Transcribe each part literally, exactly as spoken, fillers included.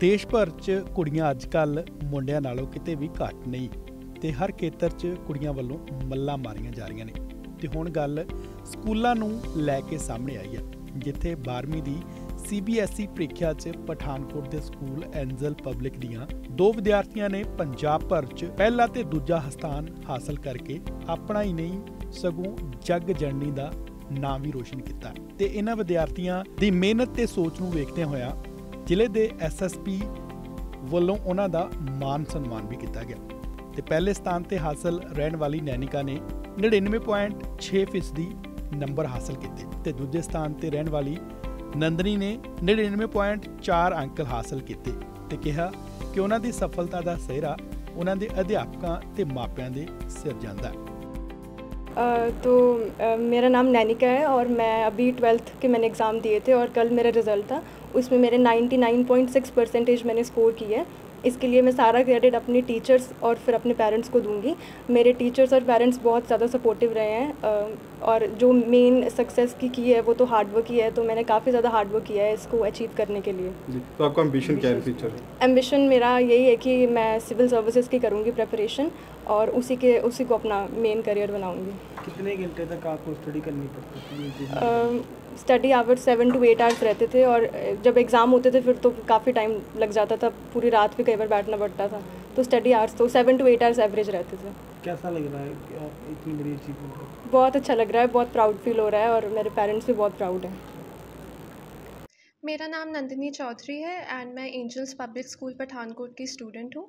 देश भर च कुड़ियां अजकल मुंडियां नालों किते भी घट नहीं ते हर खेतर च कुड़ियां वल्लों मल्ला मारियां जा रही ने। ते हुण गल स्कूलां नूं लैके सामने आई है जिथे बारहवीं दी सीबीएसई ਪ੍ਰੀਖਿਆ च पठानकोट के स्कूल एंजल पब्लिक दियां दो विद्यार्थियों ने पंजाब भर च पहला ते दूजा स्थान हासिल करके अपना ही नहीं सगों जग जननी का नाम भी रोशन किया। ते इन्हां विद्यार्थियों की मेहनत ते सोच नूं वेखदे होया जिले के एस एस पी वलों उन्हां दा मान सन्मान भी किया गया। ते पहले स्थान ते हासिल रहने वाली नैनिका ने नड़िनवे पॉइंट छे फीसदी नंबर हासिल किए ते दूजे स्थान ते रहने वाली नंदनी ने नड़िनवे पॉइंट चार अंक हासिल किए ते कहा कि उन्हां दी सफलता दा सेहरा उन्हां दे अध्यापकां ते मापियां दे सिर जांदा। तो आ, मेरा नाम नैनिका है और मैं अभी ट्वेल्थ के मैंने एग्ज़ाम दिए थे और कल मेरा रिज़ल्ट था। उसमें मेरे निन्यानवे पॉइंट सिक्स परसेंटेज मैंने स्कोर किया है। इसके लिए मैं सारा क्रेडिट अपने टीचर्स और फिर अपने पेरेंट्स को दूंगी। मेरे टीचर्स और पेरेंट्स बहुत ज़्यादा सपोर्टिव रहे हैं और जो मेन सक्सेस की की है वो तो हार्डवर्क ही है। तो मैंने काफ़ी ज़्यादा हार्डवर्क किया है इसको अचीव करने के लिए। तो आपका एम्बिशन क्या है फ्यूचर? एम्बिशन मेरा यही है कि मैं सिविल सर्विसेज की करूँगी प्रेपरेशन और उसी के उसी को अपना मेन करियर बनाऊँगी। कितने घंटे तक आपको स्टडी करनी पड़ती है? Study hours seven to eight hours रहते थे और जब एग्ज़ाम होते थे फिर तो काफ़ी टाइम लग जाता था, पूरी रात भी कई बार बैठना पड़ता था। तो स्टडी आवर्स तो seven to eight hours average रहते थे। कैसा लग रहा है इतनी बड़ी अचीवमेंट? बहुत अच्छा लग रहा है, बहुत प्राउड फील हो रहा है और मेरे पेरेंट्स भी बहुत प्राउड हैं। मेरा नाम नंदिनी चौधरी है एंड मैं एंजल्स पब्लिक स्कूल पठानकोट की स्टूडेंट हूँ।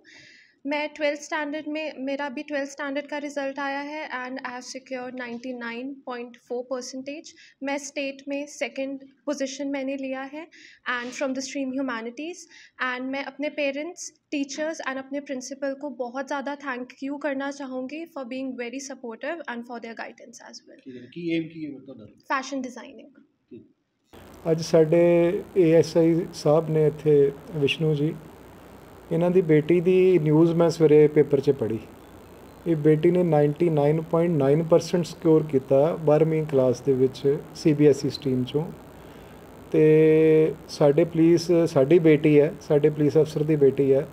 मैं ट्वेल्थ स्टैंडर्ड में मेरा अभी ट्वेल्थ स्टैंडर्ड का रिज़ल्ट आया है एंड आई हैव सिक्योर निन्यानवे पॉइंट फोर परसेंटेज। मैं स्टेट में सेकंड पोजीशन मैंने लिया है and from the stream humanities. And मैं अपने पेरेंट्स, टीचर्स एंड अपने प्रिंसिपल को बहुत ज़्यादा थैंक यू करना चाहूँगी for being very supportive and for their guidance as well. Fashion designing. अज साडे एएसआई साहब ने इत्थे विष्णु जी इन्हां दी बेटी दी न्यूज़ मैं सवेरे पेपर च पढ़ी। ये बेटी ने निन्यानवे पॉइंट नौ परसेंट स्कोर किया बारहवीं क्लास दे विच C B S E stream चों। ते साडे पुलिस साडी बेटी है, साडे पुलिस अफसर दी बेटी है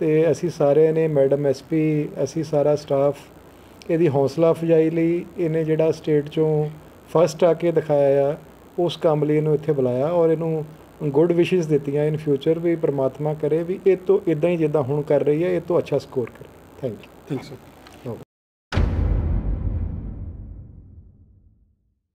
ते असी सारे ने मैडम एस पी असी सारा स्टाफ इहदी हौसला अफजाई लई इहने जिहड़ा स्टेट चों फस्ट आके दिखाया उस काम लई इहनूं इत्थे बुलाया और इहनूं गुड विशिज़ दित्तियां। इन फ्यूचर भी परमात्मा करे भी ये तो इदा ही जिदा हुण कर रही है ये तो अच्छा स्कोर करे। Thank you. Thank you.